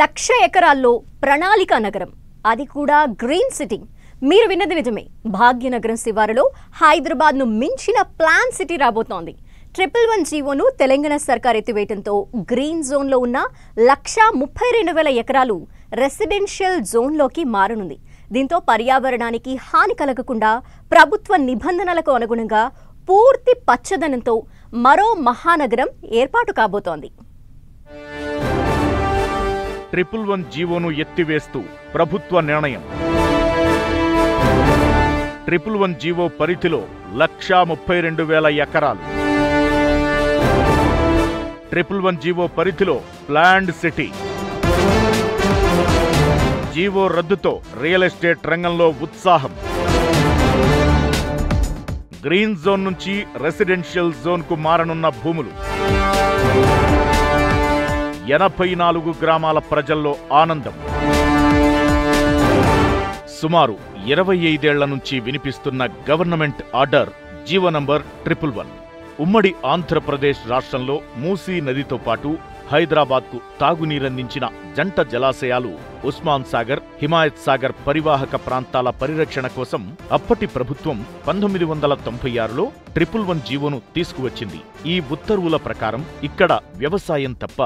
లక్ష ఎకరాల్లో ప్రణాళిక నగరం, అది కూడా గ్రీన్ సిటీ. మీరు విన్నది నిజమే, భాగ్యనగరం శివారులో హైదరాబాద్ను మించిన ప్లాన్ సిటీ రాబోతోంది. 111 జీవోను తెలంగాణ సర్కార్ ఎత్తివేయడంతో గ్రీన్ జోన్లో ఉన్న 132,000 ఎకరాలు రెసిడెన్షియల్ జోన్లోకి మారనుంది. దీంతో పర్యావరణానికి హాని కలగకుండా ప్రభుత్వ నిబంధనలకు అనుగుణంగా పూర్తి పచ్చదనంతో మరో మహానగరం ఏర్పాటు కాబోతోంది. 111 జీవోను ఎత్తివేస్తూ ప్రభుత్వ నిర్ణయం. 111 జీవో పరిధిలో 132,000 ఎకరాలు, 111 జీవో పరిధిలో ప్లాండ్ సిటీ. జీవో రద్దుతో రియల్ ఎస్టేట్ రంగంలో ఉత్సాహం. గ్రీన్ జోన్ నుంచి రెసిడెన్షియల్ జోన్కు మారనున్న భూములు 84 గ్రామాల ప్రజల్లో ఆనందం. సుమారు 25 ఏళ్ల నుంచి వినిపిస్తున్న గవర్నమెంట్ ఆర్డర్ జీవో నంబర్ 111. ఉమ్మడి ఆంధ్రప్రదేశ్ రాష్ట్రంలో మూసీ నదితో పాటు హైదరాబాద్కు తాగునీరందించిన జంట జలాశయాలు ఉస్మాన్ సాగర్, హిమాయత్ సాగర్ పరివాహక ప్రాంతాల పరిరక్షణ కోసం అప్పటి ప్రభుత్వం 1996లో 111 జీవోను తీసుకువచ్చింది. ఈ ఉత్తర్వుల ప్రకారం ఇక్కడ వ్యవసాయం తప్ప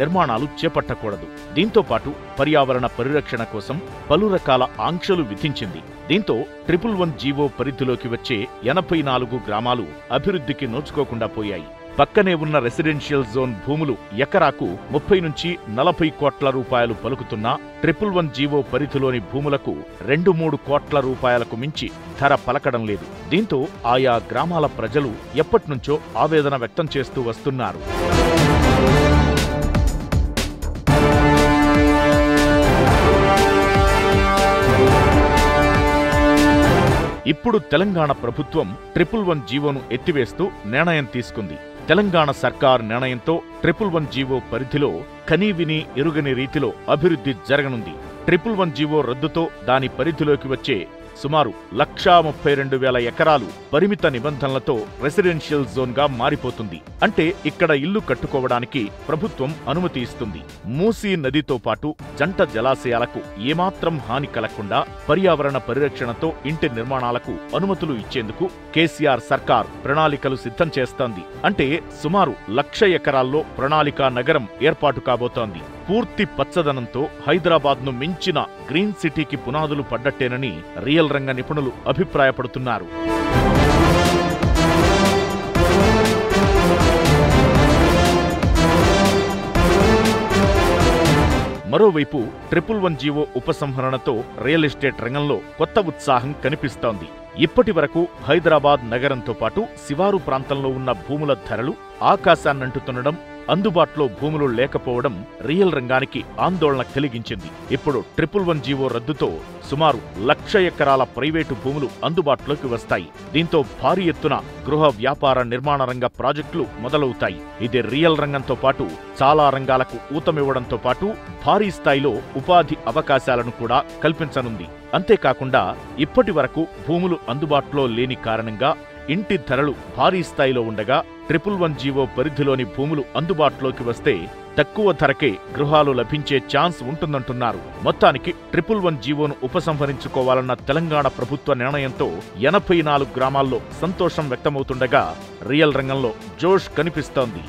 నిర్మాణాలు చేపట్టకూడదు. దీంతో పాటు పర్యావరణ పరిరక్షణ కోసం పలు రకాల ఆంక్షలు విధించింది. దీంతో 111 జీవో పరిధిలోకి వచ్చే 84 గ్రామాలు అభివృద్ధికి నోచుకోకుండా పోయాయి. పక్కనే ఉన్న రెసిడెన్షియల్ జోన్ భూములు ఎకరాకు 30 నుంచి 40 కోట్ల రూపాయలు పలుకుతున్నా 111 జీవో పరిధిలోని భూములకు 2-3 కోట్ల రూపాయలకు మించి ధర పలకడం లేదు. దీంతో ఆయా గ్రామాల ప్రజలు ఎప్పటినుంచో ఆవేదన వ్యక్తం చేస్తూ వస్తున్నారు. ఇప్పుడు తెలంగాణ ప్రభుత్వం 111 జీవోను ఎత్తివేస్తూ నిర్ణయం తీసుకుంది. తెలంగాణ సర్కార్ నిర్ణయంతో 111 జీవో పరిధిలో కనీవిని ఎరుగని రీతిలో అభివృద్ధి జరగనుంది. 111 జీవో రద్దుతో దాని పరిధిలోకి వచ్చే సుమారు 132,000 ఎకరాలు పరిమిత నిబంధనలతో రెసిడెన్షియల్ జోన్గా మారిపోతుంది. అంటే ఇక్కడ ఇల్లు కట్టుకోవడానికి ప్రభుత్వం అనుమతి ఇస్తుంది. మూసీ నదితో పాటు జంట జలాశయాలకు ఏమాత్రం హాని కలగకుండా పర్యావరణ పరిరక్షణతో ఇంటి నిర్మాణాలకు అనుమతులు ఇచ్చేందుకు కేసీఆర్ సర్కార్ ప్రణాళికలు సిద్ధం చేస్తోంది. అంటే సుమారు 100,000 ఎకరాల్లో ప్రణాళికా నగరం ఏర్పాటు కాబోతోంది. పూర్తి పచ్చదనంతో హైదరాబాద్ను మించిన గ్రీన్ సిటీకి పునాదులు పడ్డట్టేనని రియల్ రంగ నిపుణులు అభిప్రాయపడుతున్నారు. మరోవైపు 111 జీవో ఉపసంహరణతో రియల్ ఎస్టేట్ రంగంలో కొత్త ఉత్సాహం కనిపిస్తోంది. ఇప్పటి వరకు హైదరాబాద్ నగరంతో పాటు శివారు ప్రాంతంలో ఉన్న భూముల ధరలు ఆకాశాన్నంటుతుండడం, అందుబాటులో భూములు లేకపోవడం రియల్ రంగానికి ఆందోళన కలిగించింది. ఇప్పుడు 111 జీవో రద్దుతో సుమారు 100,000 ఎకరాల ప్రైవేటు భూములు అందుబాటులోకి వస్తాయి. దీంతో భారీ ఎత్తున గృహ, వ్యాపార, నిర్మాణ రంగ ప్రాజెక్టులు మొదలవుతాయి. ఇది రియల్ రంగంతో పాటు చాలా రంగాలకు ఊతమివ్వడంతో పాటు భారీ స్థాయిలో ఉపాధి అవకాశాలను కూడా కల్పించనుంది. అంతేకాకుండా ఇప్పటి వరకు భూములు అందుబాటులో లేని కారణంగా ఇంటి ధరలు భారీ స్థాయిలో ఉండగా 111 జీవో పరిధిలోని భూములు అందుబాటులోకి వస్తే తక్కువ ధరకే గృహాలు లభించే ఛాన్స్ ఉంటుందంటున్నారు. మొత్తానికి 111 జీవోను ఉపసంహరించుకోవాలన్న తెలంగాణ ప్రభుత్వ నిర్ణయంతో 84 గ్రామాల్లో సంతోషం వ్యక్తమవుతుండగా రియల్ రంగంలో జోష్ కనిపిస్తోంది.